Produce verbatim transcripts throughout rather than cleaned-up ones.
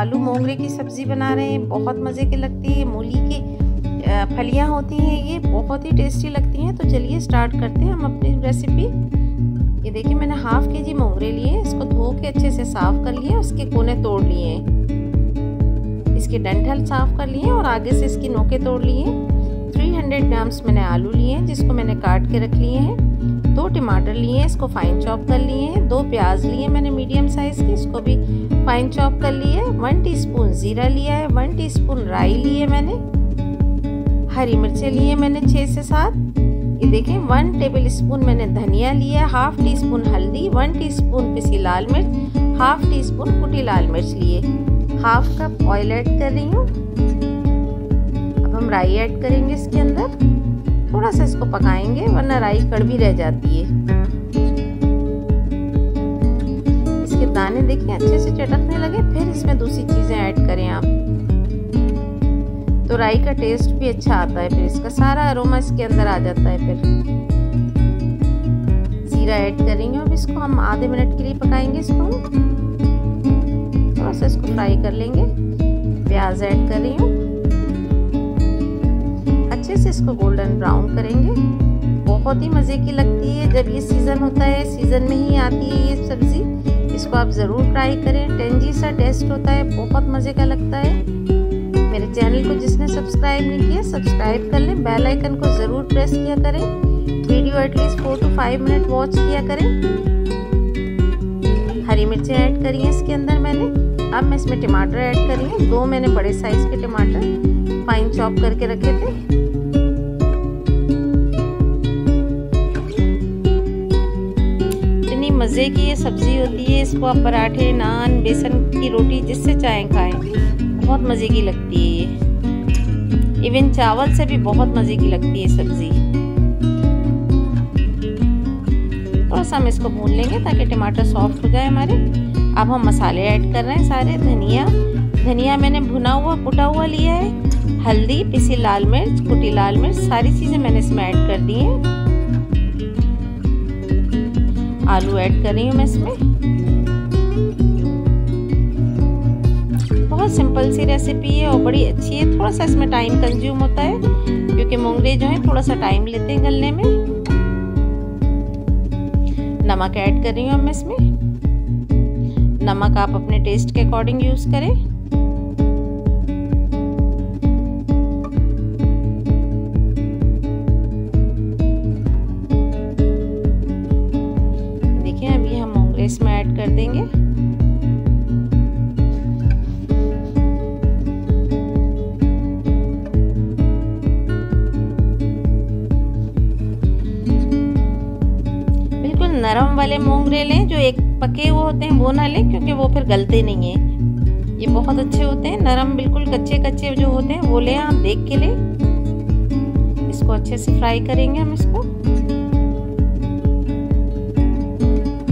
आलू मोंगरे की सब्ज़ी बना रहे हैं। बहुत मज़े के लगती है, मूली की फलियाँ होती हैं, ये बहुत ही टेस्टी लगती हैं। तो चलिए स्टार्ट करते हैं हम अपनी रेसिपी। ये देखिए मैंने हाफ़ के जी मोंगरे लिए, इसको धो के अच्छे से साफ़ कर लिए, उसके कोने तोड़ लिए हैं, इसके डंठल साफ़ कर लिए और आगे से इसकी नोके तोड़ लिए। तीन सौ ग्राम्स मैंने आलू लिए हैं जिसको मैंने काट के रख लिए हैं। दो टमाटर लिए हैं, इसको फाइन चॉप कर लिए हैं। दो प्याज लिए मैंने मीडियम साइज़ के, इसको भी फाइन चॉप कर लिए। वन टी स्पून ज़ीरा लिया है, वन टी स्पून राई लिए मैंने। हरी मिर्चें लिए मैंने छः से सात। ये देखें वन टेबल स्पून मैंने धनिया लिया, हाफ टी स्पून हल्दी, वन टीस्पून पिसी लाल मिर्च, हाफ टी स्पून कुटी लाल मिर्च लिए। हाफ कप ऑयल ऐड कर रही हूँ। अब हम राई ऐड करेंगे इसके अंदर, थोड़ा सा इसको पकाएंगे वरना राई कड़वी रह जाती है। इसके दाने देखें अच्छे से चटकने लगे, फिर इसमें दूसरी चीज़ें ऐड करें आप, तो राई का टेस्ट भी अच्छा आता है, फिर इसका सारा अरोमा इसके अंदर आ जाता है। फिर जीरा ऐड करेंगे। अब इसको हम आधे मिनट के लिए पकाएंगे, इसको थोड़ा सा इसको फ्राई कर लेंगे। प्याज ऐड कर रही हूँ, अच्छे से इसको गोल्डन ब्राउन करेंगे। बहुत ही मज़े की लगती है, जब ये सीज़न होता है, सीज़न में ही आती है ये सब्ज़ी, इसको आप ज़रूर ट्राई करें। टेंजी सा टेस्ट होता है, बहुत मज़े का लगता है। मेरे चैनल को जिसने सब्सक्राइब नहीं किया सब्सक्राइब कर लें, बेल आइकन को ज़रूर प्रेस किया करें। Video at least four to five minute watch किया करें। हरी मिर्चें ऐड करी हैं इसके अंदर मैंने। अब मैं इसमें टमाटर ऐड करी हैं, दो मैंने बड़े साइज़ के टमाटर फाइन चॉप करके रखे थे। इतनी मज़े की ये सब्ज़ी होती है, इसको आप पराठे, नान, बेसन की रोटी जिससे चाहें खाएँ, बहुत मज़े की लगती है ये। इवन चावल से भी बहुत मज़े की लगती है सब्ज़ी। थोड़ा सा हम इसको भून लेंगे ताकि टमाटर सॉफ्ट हो जाए हमारे। अब हम मसाले ऐड कर रहे हैं सारे। धनिया धनिया मैंने भुना हुआ कुटा हुआ लिया है। हल्दी, पिसी लाल मिर्च, कुटी लाल मिर्च, सारी चीज़ें मैंने इसमें ऐड कर दी हैं। आलू ऐड कर रही हूँ मैं इसमें। बहुत सिंपल सी रेसिपी है और बड़ी अच्छी है। थोड़ा सा इसमें टाइम कंज्यूम होता है क्योंकि मोंगरे जो है थोड़ा सा टाइम लेते हैं गलने में। नमक ऐड कर रही हूँ मैं इसमें। नमक आप अपने टेस्ट के अकॉर्डिंग यूज करें। देखिए अभी हम मोंगरे इसमें ऐड कर देंगे। नरम वाले मोंगरे लें, जो एक पके हुए होते हैं वो ना लें क्योंकि वो फिर गलते नहीं हैं। ये बहुत अच्छे होते हैं नरम, बिल्कुल कच्चे कच्चे जो होते हैं वो लें, आप देख के लें। इसको अच्छे से फ्राई करेंगे हम इसको,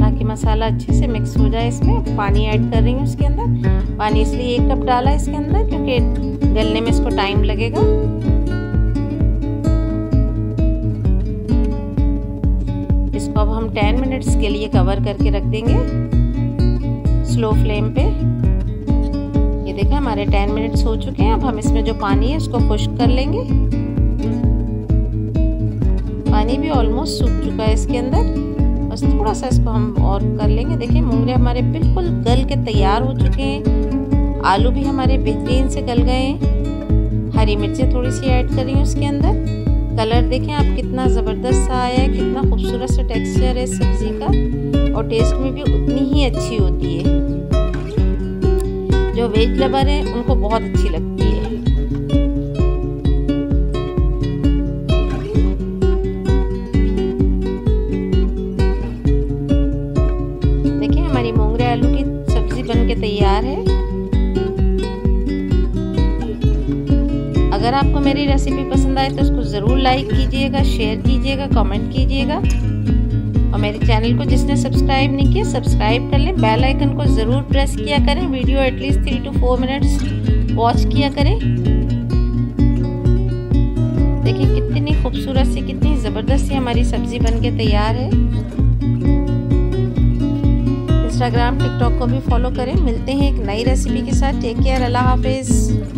ताकि मसाला अच्छे से मिक्स हो जाए इसमें। पानी ऐड कर रही हूँ इसके अंदर। पानी इसलिए एक कप डाला इसके अंदर क्योंकि गलने में इसको टाइम लगेगा। इसको अब हम दस मिनट्स के लिए कवर करके रख देंगे स्लो फ्लेम पे। ये देखिए हमारे दस मिनट्स हो चुके हैं। अब हम इसमें जो पानी है इसको खुश्क कर लेंगे। पानी भी ऑलमोस्ट सूख चुका है इसके अंदर, बस थोड़ा सा इसको हम और कर लेंगे। देखिए मोंगरे हमारे बिल्कुल गल के तैयार हो चुके हैं। आलू भी हमारे बेहतरीन से गल गए हैं। हरी मिर्चें थोड़ी सी ऐड कर रही हूँ उसके अंदर। कलर देखें आप कितना ज़बरदस्त सा आया है, कितना खूबसूरत सा टेक्सचर है सब्ज़ी का, और टेस्ट में भी उतनी ही अच्छी होती है। जो वेज लवर हैं उनको बहुत अच्छी लगती है। देखें हमारी मोंगरे आलू की सब्ज़ी बनके तैयार है। अगर आपको मेरी रेसिपी पसंद आए तो उसको ज़रूर लाइक कीजिएगा, शेयर कीजिएगा, कमेंट कीजिएगा। और मेरे चैनल को जिसने सब्सक्राइब नहीं किया सब्सक्राइब कर लें। बेल आइकन को ज़रूर प्रेस किया करें। Video at least three two four minutes watch किया करें। देखिए कितनी खूबसूरत सी, कितनी ज़बरदस्त सी हमारी सब्ज़ी बनके तैयार है। इंस्टाग्राम, टिकटॉक को भी फॉलो करें। मिलते हैं एक नई रेसिपी के साथ। टेक केयर, अल्लाह हाफिज़।